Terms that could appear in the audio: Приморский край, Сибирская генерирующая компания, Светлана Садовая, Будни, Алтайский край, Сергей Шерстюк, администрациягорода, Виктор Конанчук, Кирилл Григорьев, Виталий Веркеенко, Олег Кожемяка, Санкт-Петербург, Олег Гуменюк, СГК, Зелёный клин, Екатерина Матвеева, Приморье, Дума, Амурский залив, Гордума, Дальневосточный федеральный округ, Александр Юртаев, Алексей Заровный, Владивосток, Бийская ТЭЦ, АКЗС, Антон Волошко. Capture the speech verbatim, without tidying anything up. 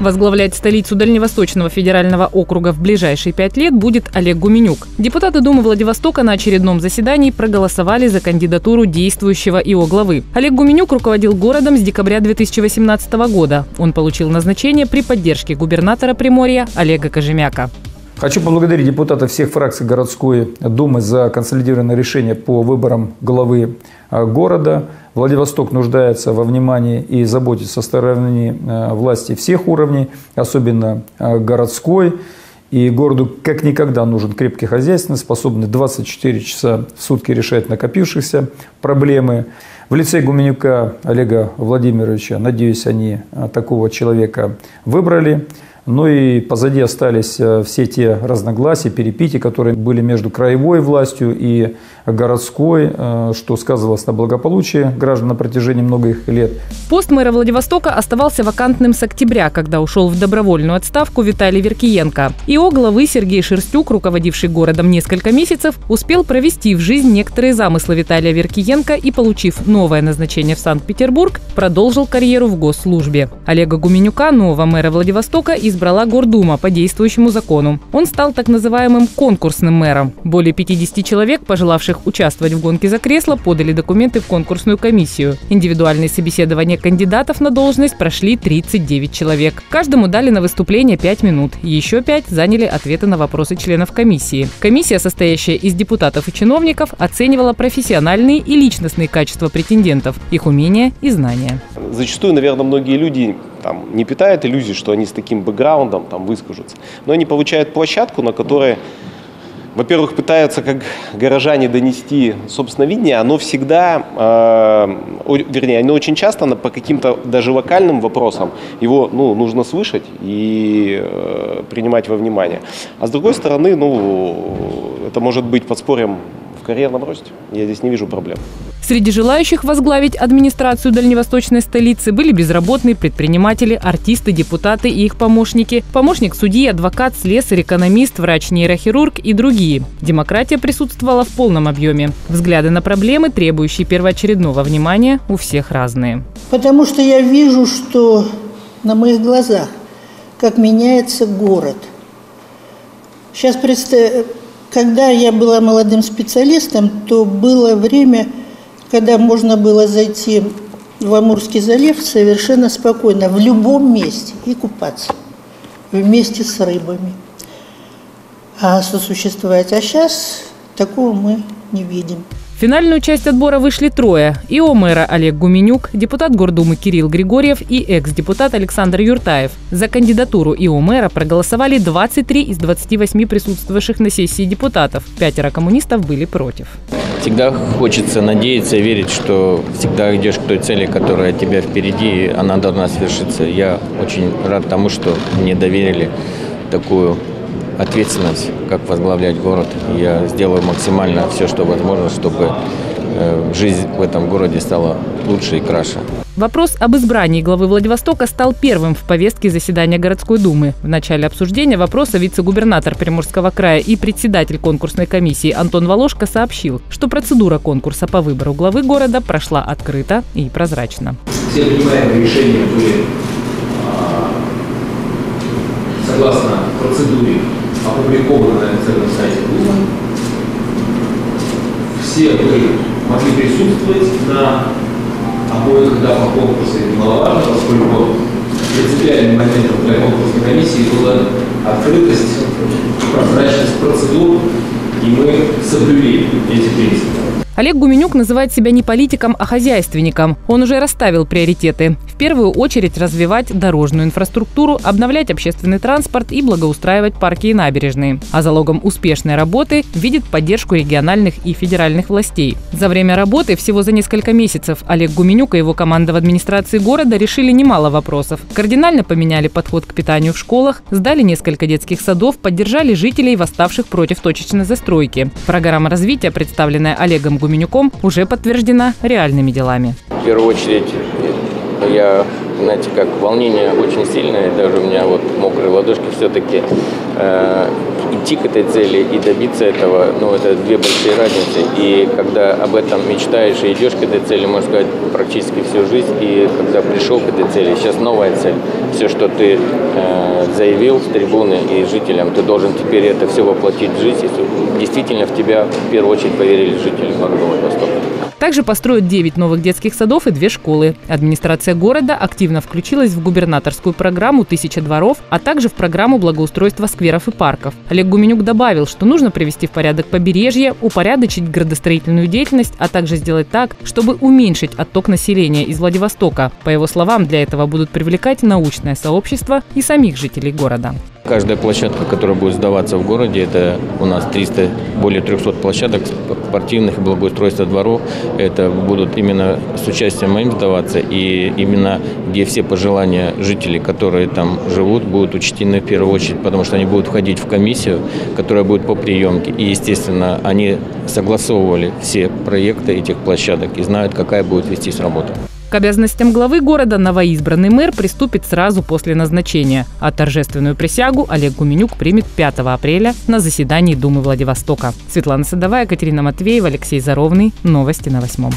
Возглавлять столицу Дальневосточного федерального округа в ближайшие пять лет будет Олег Гуменюк. Депутаты Думы Владивостока на очередном заседании проголосовали за кандидатуру действующего И О главы. Олег Гуменюк руководил городом с декабря две тысячи восемнадцатого года. Он получил назначение при поддержке губернатора Приморья Олега Кожемяка. Хочу поблагодарить депутатов всех фракций городской думы за консолидированное решение по выборам главы города. Владивосток нуждается во внимании и заботе со стороны власти всех уровней, особенно городской. И городу как никогда нужен крепкий хозяйственный, способный двадцать четыре часа в сутки решать накопившиеся проблемы. В лице Гуменюка Олега Владимировича, надеюсь, они такого человека выбрали. Ну и позади остались все те разногласия, перепития, которые были между краевой властью и городской, что сказывалось на благополучии граждан на протяжении многих лет. Пост мэра Владивостока оставался вакантным с октября, когда ушел в добровольную отставку Виталий Веркеенко. И О главы Сергей Шерстюк, руководивший городом несколько месяцев, успел провести в жизнь некоторые замыслы Виталия Веркеенко и, получив новое назначение в Санкт-Петербург, продолжил карьеру в госслужбе. Олега Гуменюка, нового мэра Владивостока, из избрала гордума по действующему закону. Он стал так называемым конкурсным мэром. Более пятидесяти человек, пожелавших участвовать в гонке за кресло, подали документы в конкурсную комиссию. Индивидуальные собеседования кандидатов на должность прошли тридцать девять человек. Каждому дали на выступление пять минут. Еще пять заняли ответы на вопросы членов комиссии. Комиссия, состоящая из депутатов и чиновников, оценивала профессиональные и личностные качества претендентов, их умения и знания. Зачастую, наверное, многие люди там не питают иллюзий, что они с таким бэкграундом там выскажутся. Но они получают площадку, на которой, во-первых, пытаются, как горожане, донести собственное видение. Оно всегда, э, вернее, оно очень часто по каким-то даже локальным вопросам его ну, нужно слышать и э, принимать во внимание. А с другой стороны, ну, это может быть подспорьем в карьерном росте. Я здесь не вижу проблем. Среди желающих возглавить администрацию дальневосточной столицы были безработные, предприниматели, артисты, депутаты и их помощники, помощник судьи, адвокат, слесарь, экономист, врач-нейрохирург и другие. Демократия присутствовала в полном объеме. Взгляды на проблемы, требующие первоочередного внимания, у всех разные. Потому что я вижу, что на моих глазах, как меняется город. Сейчас представь, когда я была молодым специалистом, то было время, когда можно было зайти в Амурский залив совершенно спокойно, в любом месте, и купаться вместе с рыбами, а сосуществовать. А сейчас такого мы не видим. В финальную часть отбора вышли трое. И О мэра Олег Гуменюк, депутат Гордумы Кирилл Григорьев и экс-депутат Александр Юртаев. За кандидатуру И О мэра проголосовали двадцать три из двадцати восьми присутствовавших на сессии депутатов. Пятеро коммунистов были против. Всегда хочется надеяться и верить, что всегда идешь к той цели, которая тебя впереди, и она должна свершиться. Я очень рад тому, что мне доверили такую ответственность, как возглавлять город. Я сделаю максимально все, что возможно, чтобы жизнь в этом городе стала лучше и краше. Вопрос об избрании главы Владивостока стал первым в повестке заседания городской думы. В начале обсуждения вопроса вице-губернатор Приморского края и председатель конкурсной комиссии Антон Волошко сообщил, что процедура конкурса по выбору главы города прошла открыто и прозрачно. Все принимаемые решения были согласно процедуре, опубликованы на официальном сайте клуба. Все вы могли присутствовать на обоих этапах конкурса, это маловажно, поскольку принципиальным моментом для конкурсной комиссии была открытость и прозрачность процедур, и мы соблюли эти принципы. Олег Гуменюк называет себя не политиком, а хозяйственником. Он уже расставил приоритеты. В первую очередь развивать дорожную инфраструктуру, обновлять общественный транспорт и благоустраивать парки и набережные. А залогом успешной работы видит поддержку региональных и федеральных властей. За время работы, всего за несколько месяцев, Олег Гуменюк и его команда в администрации города решили немало вопросов. Кардинально поменяли подход к питанию в школах, сдали несколько детских садов, поддержали жителей, восставших против точечной застройки. Программа развития, представленная Олегом Гуменюком, Гуменюком уже подтверждена реальными делами. В первую очередь, я, знаете, как волнение очень сильное, даже у меня вот мокрые ладошки все-таки. Э, идти к этой цели и добиться этого, ну, это две большие разницы. И когда об этом мечтаешь и идешь к этой цели, можно сказать, практически всю жизнь, и когда пришел к этой цели, сейчас новая цель. Все, что ты э, заявил с трибуны и жителям, ты должен теперь это все воплотить в жизнь, если действительно в тебя в первую очередь поверили жители города Владивостока. Также построят девять новых детских садов и две школы. Администрация города активно включилась в губернаторскую программу «Тысяча дворов», а также в программу благоустройства скверов и парков. Олег Гуменюк добавил, что нужно привести в порядок побережье, упорядочить градостроительную деятельность, а также сделать так, чтобы уменьшить отток населения из Владивостока. По его словам, для этого будут привлекать научное сообщество и самих жителей города. Каждая площадка, которая будет сдаваться в городе, это у нас триста, более трёхсот площадок спортивных и благоустройства дворов. Это будут именно с участием моим сдаваться, и именно где все пожелания жителей, которые там живут, будут учтены в первую очередь, потому что они будут входить в комиссию, которая будет по приемке. И, естественно, они согласовывали все проекты этих площадок и знают, какая будет вестись работа. К обязанностям главы города новоизбранный мэр приступит сразу после назначения, а торжественную присягу Олег Гуменюк примет пятого апреля на заседании Думы Владивостока. Светлана Садовая, Екатерина Матвеева, Алексей Заровный. Новости на восьмом.